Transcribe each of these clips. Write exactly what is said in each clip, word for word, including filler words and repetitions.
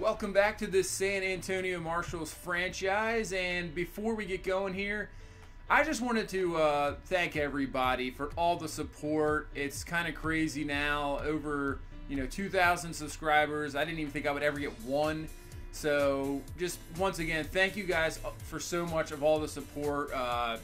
Welcome back to this San Antonio Marshalls franchise, and before we get going here, I just wanted to uh, thank everybody for all the support. It's kind of crazy now, over you know two thousand subscribers. I didn't even think I would ever get one. So just once again, thank you guys for so much of all the support. Uh,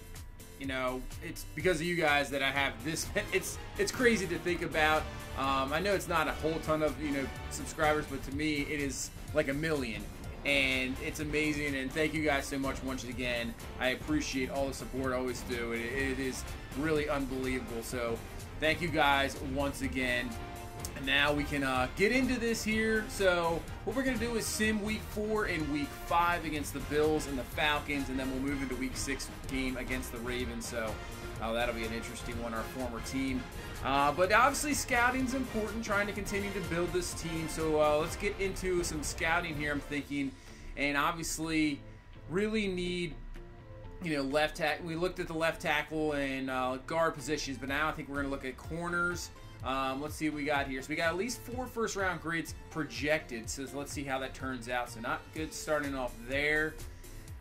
you know, it's because of you guys that I have this. It's it's crazy to think about. Um, I know it's not a whole ton of you know subscribers, but to me it is like a million, and it's amazing. And thank you guys so much once again. I appreciate all the support. I always do. It, it is really unbelievable. So thank you guys once again. And now we can uh, get into this here. So what we're gonna do is sim week four and week five against the Bills and the Falcons, and then we'll move into week six game against the Ravens. So uh, that'll be an interesting one. Our former team. Uh, but obviously scouting's important, trying to continue to build this team. So uh, let's get into some scouting here, I'm thinking. And obviously really need, you know, left tackle. We looked at the left tackle and uh, guard positions, but now I think we're going to look at corners. Um, let's see what we got here. So we got at least four first-round grades projected. So let's see how that turns out. So not good starting off there.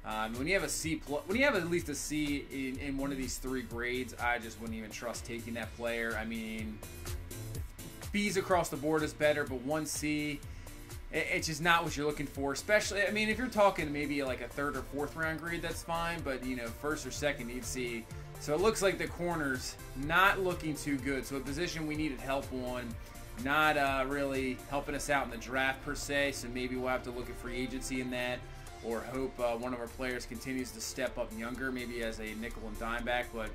Um, when you have a C plus, when you have at least a C in, in one of these three grades, I just wouldn't even trust taking that player. I mean, B's across the board is better, but one C, it, it's just not what you're looking for. Especially, I mean, if you're talking maybe like a third or fourth round grade, that's fine. But you know, first or second, you'd see. So it looks like the corners not looking too good. So a position we needed help on, not uh, really helping us out in the draft per se. So maybe we'll have to look at free agency in that. Or hope uh, one of our players continues to step up younger, maybe as a nickel and dime back, but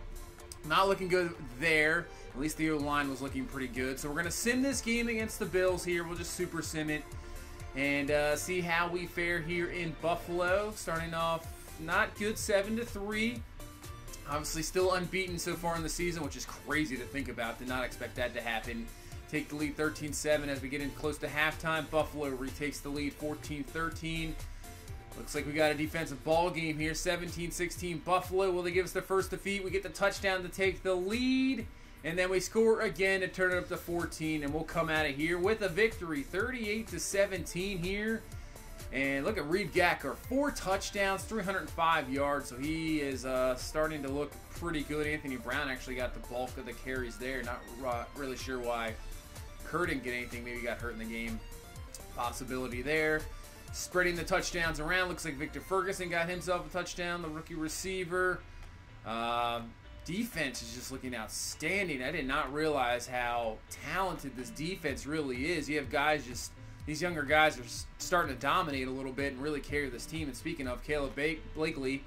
not looking good there. At least the O-line was looking pretty good. So we're going to sim this game against the Bills here. We'll just super sim it and uh, see how we fare here in Buffalo. Starting off not good, seven to three. Obviously still unbeaten so far in the season, which is crazy to think about. Did not expect that to happen. Take the lead thirteen seven as we get in close to halftime. Buffalo retakes the lead fourteen thirteen. Looks like we got a defensive ball game here. seventeen sixteen Buffalo. Will they give us the first defeat? We get the touchdown to take the lead. And then we score again to turn it up to fourteen. And we'll come out of here with a victory. thirty-eight to seventeen here. And look at Reed Gacker. Four touchdowns, three hundred five yards. So he is uh, starting to look pretty good. Anthony Brown actually got the bulk of the carries there. Not uh, really sure why Kerr didn't get anything. Maybe he got hurt in the game. Possibility there. Spreading the touchdowns around. Looks like Victor Ferguson got himself a touchdown, the rookie receiver. Uh, defense is just looking outstanding. I did not realize how talented this defense really is. You have guys just, these younger guys are starting to dominate a little bit and really carry this team. And speaking of, Caleb Blakely,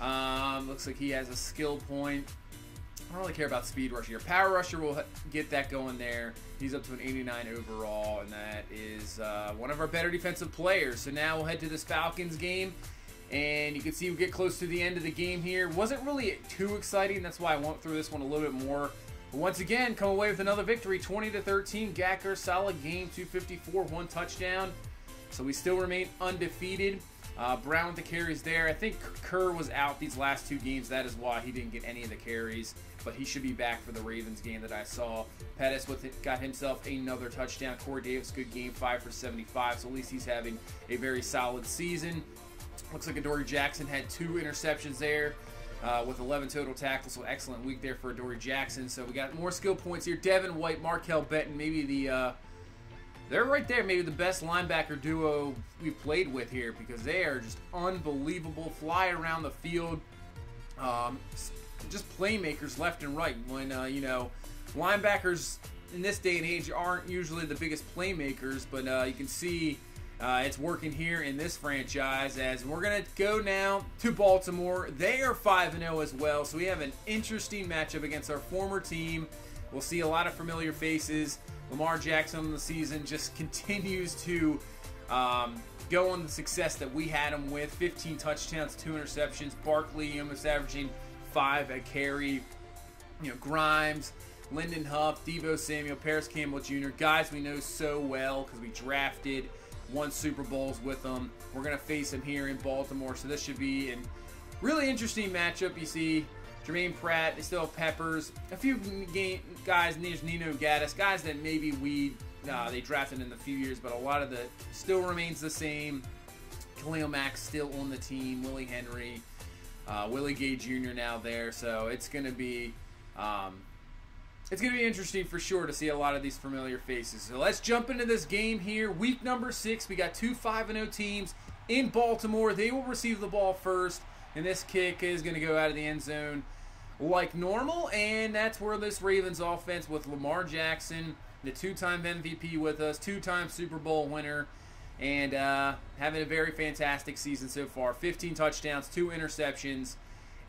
um, looks like he has a skill point. I don't really care about speed rusher. Your power rusher will get that going there. He's up to an eighty-nine overall, and that is uh, one of our better defensive players. So now we'll head to this Falcons game, and you can see we get close to the end of the game here. Wasn't really too exciting. That's why I went through this one a little bit more. But once again, come away with another victory, twenty to thirteen. Gacker, solid game, two fifty-four, one touchdown. So we still remain undefeated. Uh, Brown with the carries there. I think Kerr was out these last two games. That is why he didn't get any of the carries, but he should be back for the Ravens game that I saw. Pettis with it, got himself another touchdown. Corey Davis, good game, five for seventy-five, so at least he's having a very solid season. Looks like Adoree Jackson had two interceptions there uh, with eleven total tackles, so excellent week there for Adoree Jackson. So we got more skill points here. Devin White, Markell Benton, maybe the... Uh, They're right there, maybe the best linebacker duo we've played with here, because they are just unbelievable. Fly around the field, um, just playmakers left and right. When uh, you know, linebackers in this day and age aren't usually the biggest playmakers, but uh, you can see uh, it's working here in this franchise. As we're gonna go now to Baltimore, they are five and oh as well, so we have an interesting matchup against our former team. We'll see a lot of familiar faces. Lamar Jackson on the season just continues to um, go on the success that we had him with. fifteen touchdowns, two interceptions. Barkley almost averaging five a carry. You know, Grimes, Lyndon Huff, Devo Samuel, Paris Campbell Junior Guys we know so well because we drafted, won Super Bowls with them. We're going to face him here in Baltimore, so this should be a really interesting matchup. You see Jermaine Pratt, they still have Peppers. A few guys, Nino Gaddis, guys that maybe we uh, they drafted in the few years, but a lot of the still remains the same. Khalil Mack still on the team. Willie Henry, uh, Willie Gay Junior now there. So it's going to be um, it's going to be interesting for sure to see a lot of these familiar faces. So let's jump into this game here. Week number six. We got two five and oh teams in Baltimore. They will receive the ball first, and this kick is going to go out of the end zone like normal, and that's where this Ravens offense with Lamar Jackson, the two-time M V P with us, two-time Super Bowl winner, and uh, having a very fantastic season so far. fifteen touchdowns, two interceptions,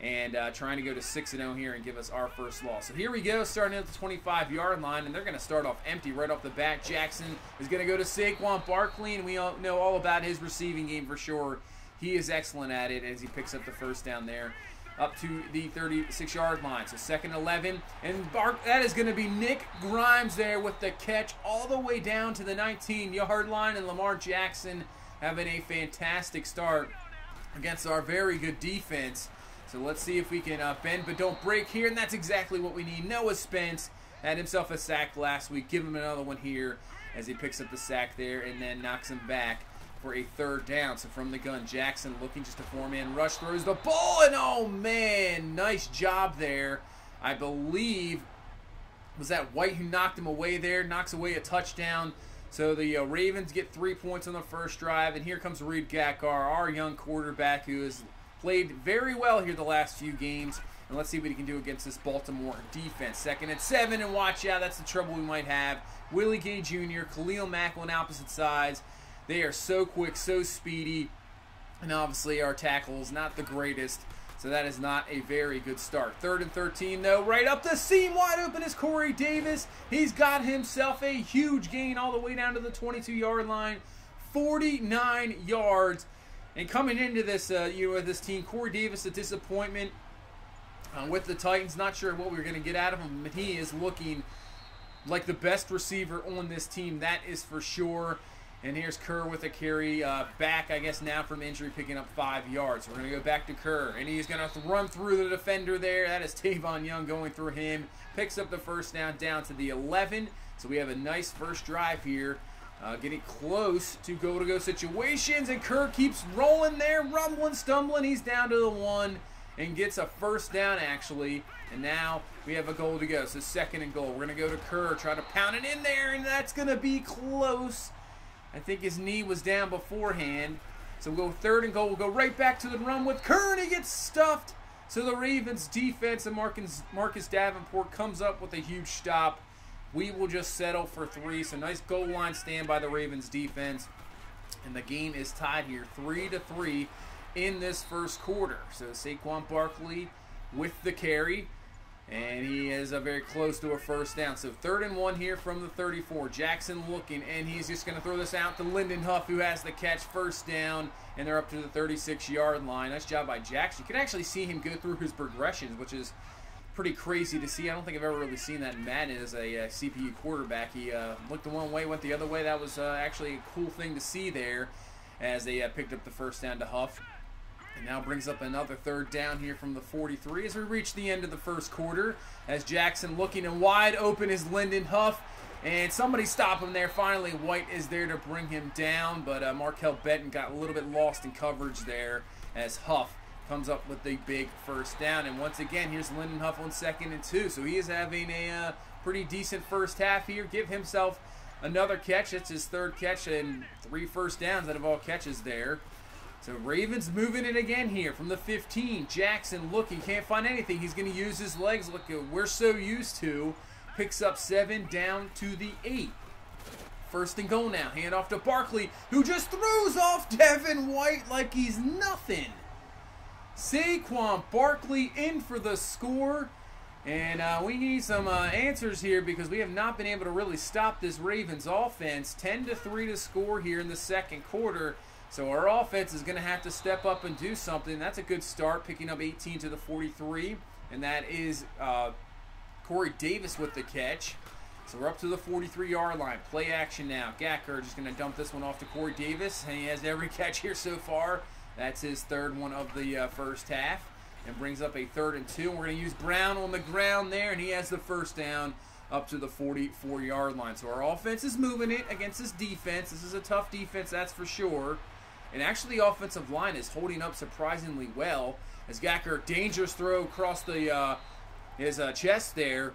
and uh, trying to go to six and oh here and give us our first loss. So here we go, starting at the twenty-five yard line, and they're going to start off empty right off the bat. Jackson is going to go to Saquon Barkley, and we all know all about his receiving game for sure. He is excellent at it as he picks up the first down there, up to the thirty-six yard line. So second eleven, and Bark, that is going to be Nick Grimes there with the catch all the way down to the nineteen yard line, and Lamar Jackson having a fantastic start against our very good defense. So let's see if we can uh, bend but don't break here, and that's exactly what we need. Noah Spence had himself a sack last week. Give him another one here as he picks up the sack there and then knocks him back for a third down. So from the gun, Jackson looking just a four-man rush, throws the ball, and oh man, nice job there. I believe was that White who knocked him away there, knocks away a touchdown. So the uh, Ravens get three points on the first drive, and here comes Reed Gacker, our young quarterback who has played very well here the last few games, and let's see what he can do against this Baltimore defense. Second and seven, and watch out, that's the trouble we might have. Willie Gay Junior, Khalil Mack on opposite sides. They are so quick, so speedy, and obviously our tackle is not the greatest, so that is not a very good start. Third and thirteen, though, right up the seam, wide open is Corey Davis. He's got himself a huge gain all the way down to the twenty-two yard line, forty-nine yards. And coming into this, uh, you know, this team, Corey Davis, a disappointment uh, with the Titans. Not sure what we we're going to get out of him, but he is looking like the best receiver on this team. That is for sure. And here's Kerr with a carry uh, back, I guess, now from injury, picking up five yards. We're going to go back to Kerr, and he's going to run through the defender there. That is Tavon Young going through him. Picks up the first down, down to the eleven. So we have a nice first drive here, uh, getting close to go-to-go situations. And Kerr keeps rolling there, rumbling, stumbling. He's down to the one and gets a first down, actually. And now we have a goal to go. So second and goal. We're going to go to Kerr, try to pound it in there, and that's going to be close. I think his knee was down beforehand. So we'll go third and goal. We'll go right back to the run with Kerr, and he gets stuffed. So the Ravens defense and Marcus, Marcus Davenport comes up with a huge stop. We will just settle for three. So nice goal line stand by the Ravens defense. And the game is tied here three to three in this first quarter. So Saquon Barkley with the carry, and he is uh, very close to a first down. So third and one here from the thirty-four. Jackson looking, and he's just going to throw this out to Lyndon Huff, who has the catch, first down, and they're up to the thirty-six yard line. Nice job by Jackson. You can actually see him go through his progressions, which is pretty crazy to see. I don't think I've ever really seen that in Madden as a uh, C P U quarterback. He uh, looked the one way, went the other way. That was uh, actually a cool thing to see there as they uh, picked up the first down to Huff. And now brings up another third down here from the forty-three as we reach the end of the first quarter. As Jackson looking, and wide open is Lyndon Huff. And somebody stop him there. Finally, White is there to bring him down. But uh, Markell Benton got a little bit lost in coverage there as Huff comes up with the big first down. And once again, here's Lyndon Huff on second and two. So he is having a uh, pretty decent first half here. Give himself another catch. That's his third catch and three first downs out of all catches there. So Ravens moving it again here from the fifteen. Jackson looking, can't find anything. He's going to use his legs. Look, we're so used to. Picks up seven, down to the eight. First and goal now. Hand off to Barkley, who just throws off Devin White like he's nothing. Saquon Barkley in for the score. And uh, we need some uh, answers here because we have not been able to really stop this Ravens offense. ten to three to score here in the second quarter. So our offense is going to have to step up and do something. That's a good start, picking up eighteen to the forty-three. And that is uh, Corey Davis with the catch. So we're up to the forty-three yard line. Play action now. Gacker just going to dump this one off to Corey Davis. And he has every catch here so far. That's his third one of the uh, first half. And brings up a third and two. And we're going to use Brown on the ground there. And he has the first down up to the forty-four yard line. So our offense is moving it against this defense. This is a tough defense, that's for sure. And actually the offensive line is holding up surprisingly well as Gacker, dangerous throw across the uh, his uh, chest there.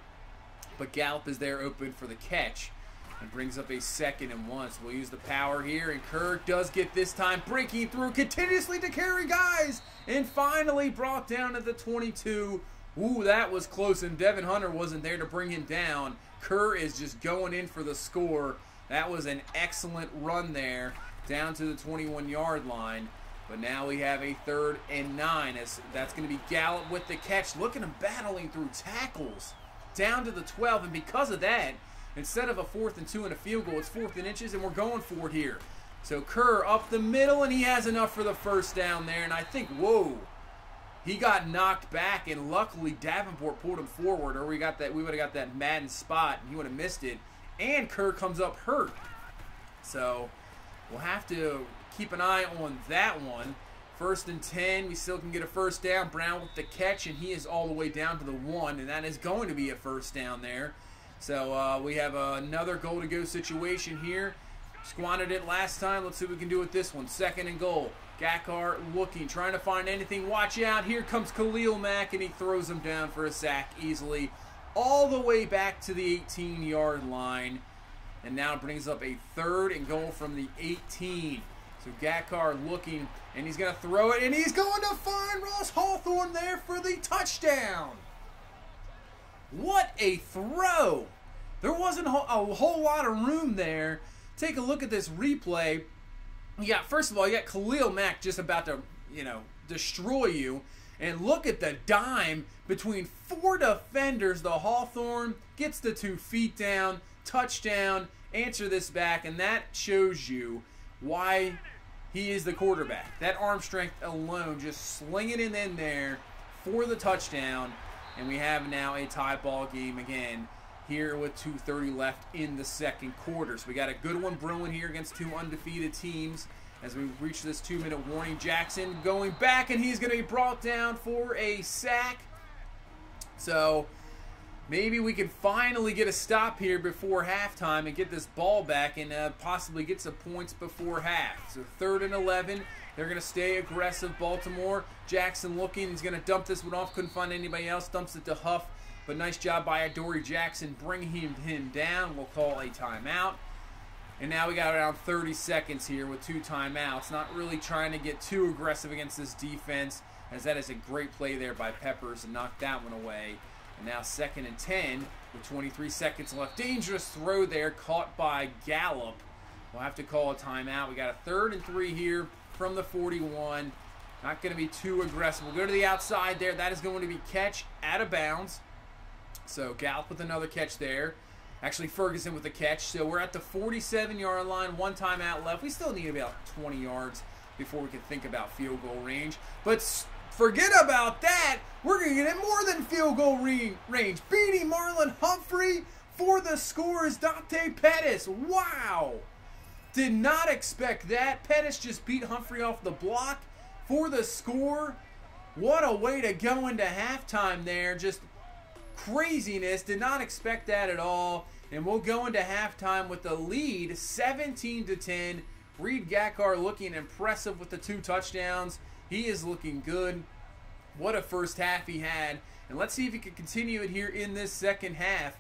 But Gallup is there open for the catch and brings up a second and one. So we'll use the power here, and Kerr does get this time, breaking through continuously to carry guys, and finally brought down at the twenty-two. Ooh, that was close, and Devin Hunter wasn't there to bring him down. Kerr is just going in for the score. That was an excellent run there down to the twenty-one yard line. But now we have a third and nine, as that's going to be Gallup with the catch. Look at him battling through tackles down to the twelve, and because of that, instead of a fourth and two and a field goal, it's fourth and inches, and we're going for it here. So Kerr up the middle, and he has enough for the first down there. And I think, whoa, he got knocked back, and luckily Davenport pulled him forward, or we got that, we would have got that Madden spot, and he would have missed it. And Kerr comes up hurt. So we'll have to keep an eye on that one. First and ten, we still can get a first down. Brown with the catch, and he is all the way down to the one, and that is going to be a first down there. So uh, we have uh, another goal-to-go situation here. Squandered it last time. Let's see what we can do with this one. Second and goal. Gacker looking, trying to find anything. Watch out. Here comes Khalil Mack, and he throws him down for a sack easily. All the way back to the eighteen yard line. And now it brings up a third and goal from the eighteen. So Gacker looking, and he's going to throw it, and he's going to find Ross Hawthorne there for the touchdown. What a throw! There wasn't a whole lot of room there. Take a look at this replay. Yeah, first of all, you got Khalil Mack just about to, you know, destroy you. And look at the dime between four defenders. The Hawthorne gets the two feet down, touchdown, answer this back, and that shows you why he is the quarterback. That arm strength alone, just slinging it in there for the touchdown. And we have now a tie ball game again here with two thirty left in the second quarter. So we got a good one brewing here against two undefeated teams as we reach this two minute warning. Jackson going back, and he's going to be brought down for a sack. So maybe we can finally get a stop here before halftime and get this ball back and uh, possibly get some points before half. So third and eleven. They're going to stay aggressive, Baltimore. Jackson looking. He's going to dump this one off. Couldn't find anybody else. Dumps it to Huff. But nice job by Adoree Jackson bringing him, him down. We'll call a timeout. And now we got around thirty seconds here with two timeouts. Not really trying to get too aggressive against this defense, as that is a great play there by Peppers and knocked that one away. And now second and ten with twenty-three seconds left. Dangerous throw there caught by Gallup. We'll have to call a timeout. We got a third and three here from the forty-one. Not going to be too aggressive. We'll go to the outside there. That is going to be catch out of bounds. So Gallup with another catch there. Actually, Ferguson with a catch. So we're at the forty-seven yard line. One timeout left. We still need about twenty yards before we can think about field goal range. But forget about that. We're going to get in more than field goal range. Beating Marlon Humphrey for the score is Dante Pettis. Wow. Did not expect that. Pettis just beat Humphrey off the block for the score. What a way to go into halftime there. Just craziness. Did not expect that at all. And we'll go into halftime with the lead, seventeen to ten. Reed Gacker looking impressive with the two touchdowns. He is looking good. What a first half he had. And let's see if he can continue it here in this second half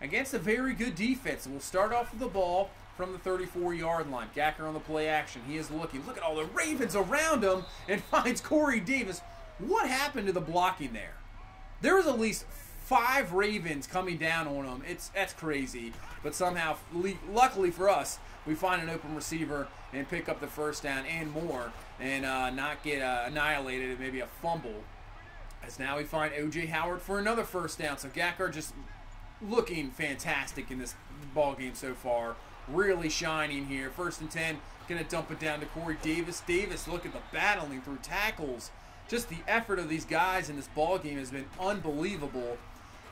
against a very good defense. We'll start off with the ball from the thirty-four yard line. Gacker on the play action. He is looking. Look at all the Ravens around him, and finds Corey Davis. What happened to the blocking there? There was at least five Ravens coming down on him. It's, that's crazy. But somehow, luckily for us, we find an open receiver and pick up the first down and more, and uh, not get uh, annihilated and maybe a fumble. As now we find O J. Howard for another first down. So Gacker just looking fantastic in this ball game so far. Really shining here. First and ten. Going to dump it down to Corey Davis. Davis, look at the battling through tackles. Just the effort of these guys in this ball game has been unbelievable.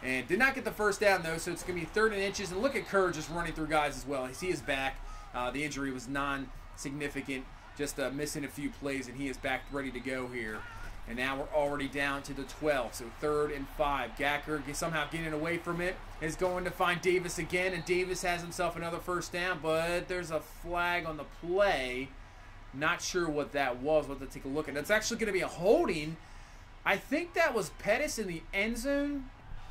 And did not get the first down, though, so it's going to be third and inches. And look at Kerr just running through guys as well. He is back. Uh, the injury was non-significant, just uh, missing a few plays, and he is back ready to go here. And now we're already down to the twelve, so third and five. Gacker somehow getting away from it is going to find Davis again, and Davis has himself another first down, but there's a flag on the play. Not sure what that was. We'll have to take a look at it. It's actually going to be a holding. I think that was Pettis in the end zone.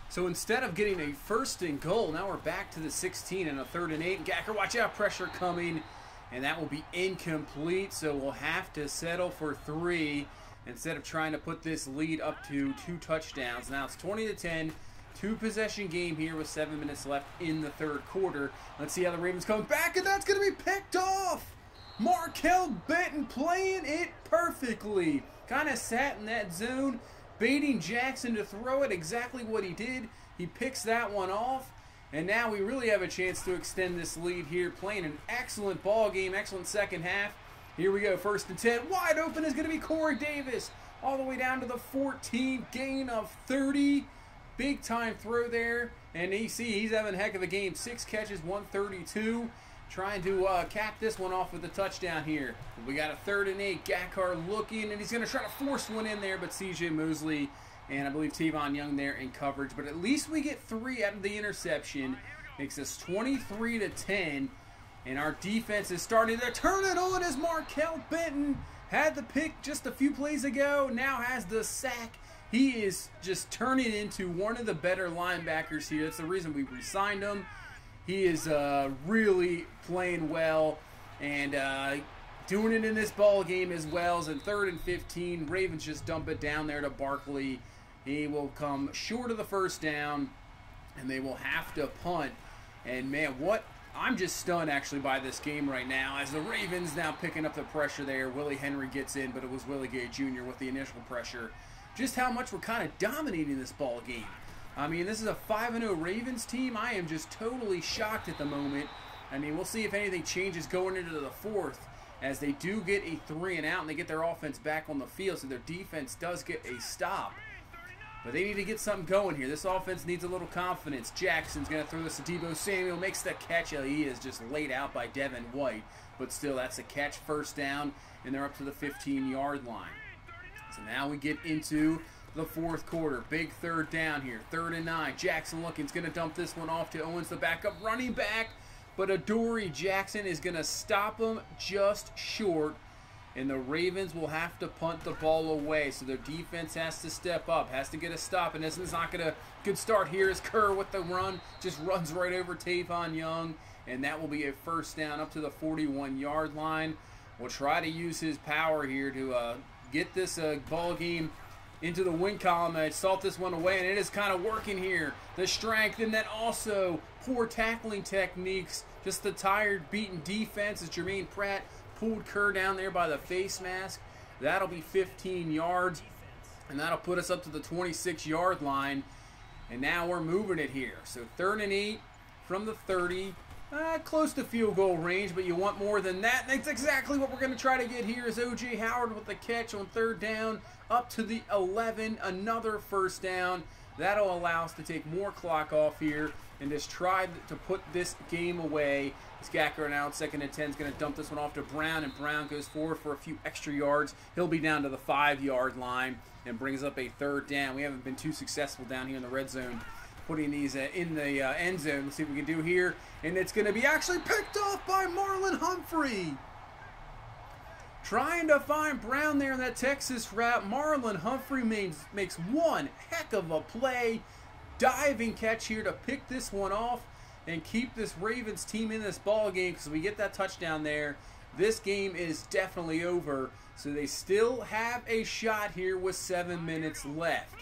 So instead of getting a first and goal, now we're back to the sixteen and a third and eight. And Gacker, watch out, pressure coming, and that will be incomplete, so we'll have to settle for three. Instead of trying to put this lead up to two touchdowns. Now it's twenty to ten, two possession game here with seven minutes left in the third quarter. Let's see how the Ravens come back, and that's going to be picked off. Markell Benton playing it perfectly. Kind of sat in that zone, baiting Jackson to throw it, exactly what he did. He picks that one off, and now we really have a chance to extend this lead here. Playing an excellent ball game, excellent second half. Here we go, first and ten. Wide open is going to be Corey Davis. All the way down to the fourteen, gain of thirty. Big time throw there. And you see, he's having a heck of a game. Six catches, one thirty-two. Trying to uh, cap this one off with a touchdown here. We got a third and eight. Gacker looking, and he's going to try to force one in there, but C J Mosley and I believe Tavon Young there in coverage. But at least we get three out of the interception. Makes us twenty-three to ten. And our defense is starting to turn it on as Markell Benton had the pick just a few plays ago, now has the sack. He is just turning into one of the better linebackers here. That's the reason we re-signed him. He is uh, really playing well and uh, doing it in this ball game as well. As in third and fifteen, Ravens just dump it down there to Barkley. He will come short of the first down, and they will have to punt. And, man, what – I'm just stunned, actually, by this game right now as the Ravens now picking up the pressure there. Willie Henry gets in, but it was Willie Gay Junior with the initial pressure. Just how much we're kind of dominating this ball game. I mean, this is a five and oh Ravens team. I am just totally shocked at the moment. I mean, we'll see if anything changes going into the fourth as they do get a three and out and they get their offense back on the field, so their defense does get a stop. But they need to get something going here. This offense needs a little confidence. Jackson's going to throw this to Devo Samuel. Makes the catch. He is just laid out by Devin White. But still, that's a catch. First down, and they're up to the fifteen-yard line. So now we get into the fourth quarter. Big third down here. Third and nine. Jackson looking. He's going to dump this one off to Owens, the backup running back. But Adoree Jackson is going to stop him just short. And the Ravens will have to punt the ball away. So their defense has to step up, has to get a stop. And this is not going to good start here as Kerr with the run just runs right over Tavon Young. And that will be a first down up to the forty-one-yard line. We'll try to use his power here to uh, get this uh, ball game into the win column. I salt this one away, and it is kind of working here. The strength, and then also poor tackling techniques. Just the tired, beaten defense as Jermaine Pratt pulled Kerr down there by the face mask. That'll be fifteen yards, and that'll put us up to the twenty-six-yard line, and now we're moving it here. So third and eight from the thirty, uh, close to field goal range, but you want more than that, and that's exactly what we're going to try to get here is O J. Howard with the catch on third down up to the eleven, another first down. That'll allow us to take more clock off here and just try to put this game away. It's Gacker now, second and ten, is going to dump this one off to Brown, and Brown goes forward for a few extra yards. He'll be down to the five-yard line and brings up a third down. We haven't been too successful down here in the red zone, putting these uh, in the uh, end zone. Let's see what we can do here, and it's going to be actually picked off by Marlon Humphrey. Trying to find Brown there in that Texas route. Marlon Humphrey makes, makes one heck of a play. Diving catch here to pick this one off and keep this Ravens team in this ball game because we get that touchdown there. This game is definitely over, so they still have a shot here with seven minutes left.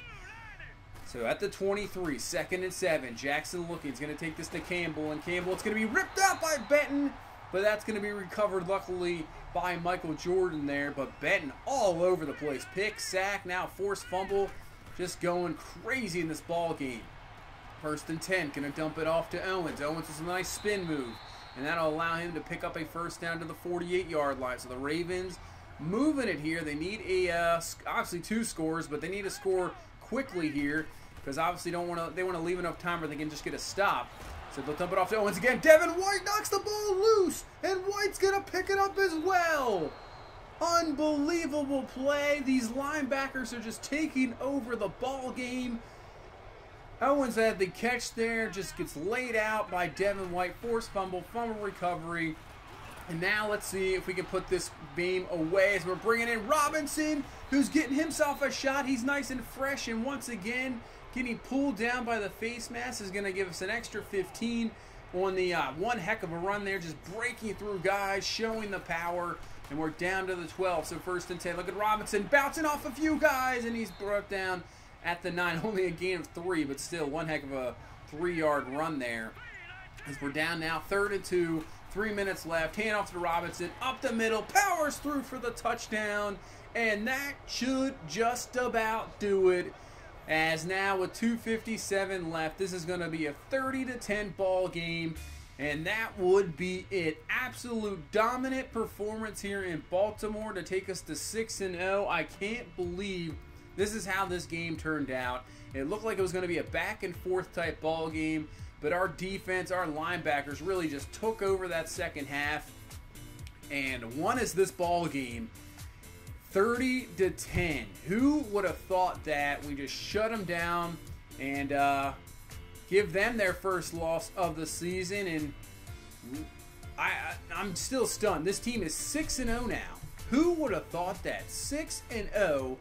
So at the twenty-three, second and seven, Jackson looking. He's going to take this to Campbell, and Campbell, it's going to be ripped out by Benton. But that's going to be recovered, luckily, by Michael Jordan there. But Benton all over the place. Pick, sack, now forced fumble. Just going crazy in this ball game. First and ten. Going to dump it off to Owens. Owens is a nice spin move. And that'll allow him to pick up a first down to the forty-eight-yard line. So the Ravens moving it here. They need a uh, obviously two scores, but they need to score quickly here because obviously don't want to. They want to leave enough time where they can just get a stop. So they'll dump it off to Owens again. Devin White knocks the ball loose, and White's going to pick it up as well. Unbelievable play. These linebackers are just taking over the ball game. Owens had the catch there, just gets laid out by Devin White. Forced fumble, fumble recovery. And now let's see if we can put this game away as we're bringing in Robinson, who's getting himself a shot. He's nice and fresh, and once again, getting pulled down by the face mask is going to give us an extra fifteen on the uh, one heck of a run there, just breaking through guys, showing the power, and we're down to the twelve. So first and ten, look at Robinson bouncing off a few guys, and he's brought down at the nine. Only a gain of three, but still one heck of a three-yard run there. As we're down now, third and two. Three minutes left. Hand off to Robinson. Up the middle. Powers through for the touchdown. And that should just about do it. As now with two fifty-seven left, this is going to be a thirty to ten ball game. And that would be it. Absolute dominant performance here in Baltimore to take us to six and oh. I can't believe this is how this game turned out. It looked like it was going to be a back and forth type ball game. But our defense, our linebackers really just took over that second half and won us this ball game thirty to ten. Who would have thought that? We just shut them down and uh, give them their first loss of the season. And I, I, I'm still stunned. This team is six and oh now. Who would have thought that? six and oh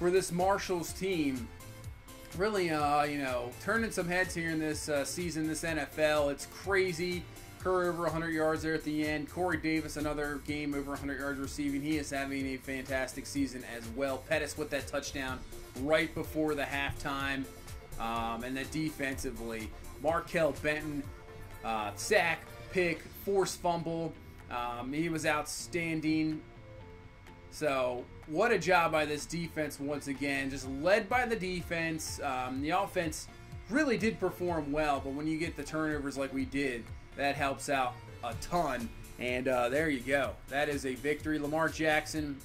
for this Marshalls team. Really, uh, you know, turning some heads here in this uh, season, this N F L. It's crazy. Kerr over one hundred yards there at the end. Corey Davis, another game over one hundred yards receiving. He is having a fantastic season as well. Pettis with that touchdown right before the halftime. Um, and then defensively, Markell Benton, uh, sack, pick, forced fumble. Um, he was outstanding. So, what a job by this defense once again. Just led by the defense. Um, the offense really did perform well, but when you get the turnovers like we did, that helps out a ton. And uh, there you go. That is a victory. Lamar Jackson,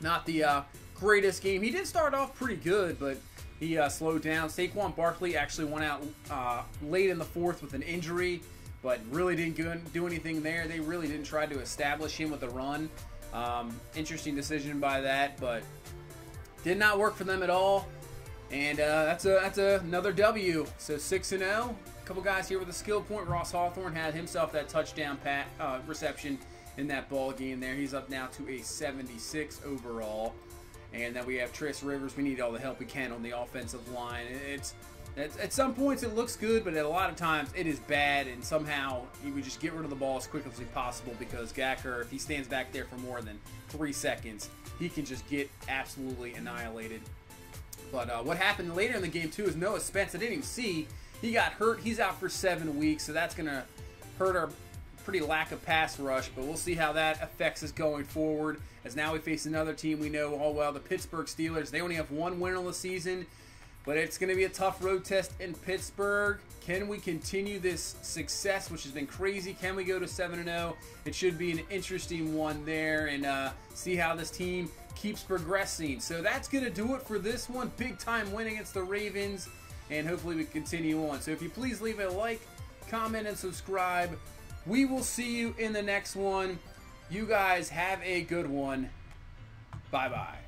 not the uh, greatest game. He did start off pretty good, but he uh, slowed down. Saquon Barkley actually went out uh, late in the fourth with an injury, but really didn't do anything there. They really didn't try to establish him with a run. Um, interesting decision by that, but did not work for them at all. And uh, that's a that's a, another W. So six and oh. A couple guys here with a skill point. Ross Hawthorne had himself that touchdown pat, uh, reception in that ball game there. He's up now to a seventy-six overall. And then we have Tris Rivers. We need all the help we can on the offensive line. It's, it's at some points it looks good, but at a lot of times it is bad, and somehow we just get rid of the ball as quickly as possible because Gacker, if he stands back there for more than three seconds, he can just get absolutely annihilated. But uh, what happened later in the game too is Noah Spence, I didn't even see, he got hurt. He's out for seven weeks, so that's going to hurt our pretty lack of pass rush, but we'll see how that affects us going forward as now we face another team we know all well, the Pittsburgh Steelers. They only have one win on the season. But it's going to be a tough road test in Pittsburgh. Can we continue this success, which has been crazy? Can we go to seven and oh? It should be an interesting one there, and uh, see how this team keeps progressing. So that's going to do it for this one. Big time win against the Ravens, and hopefully we continue on. So if you please leave a like, comment, and subscribe. We will see you in the next one. You guys have a good one. Bye-bye.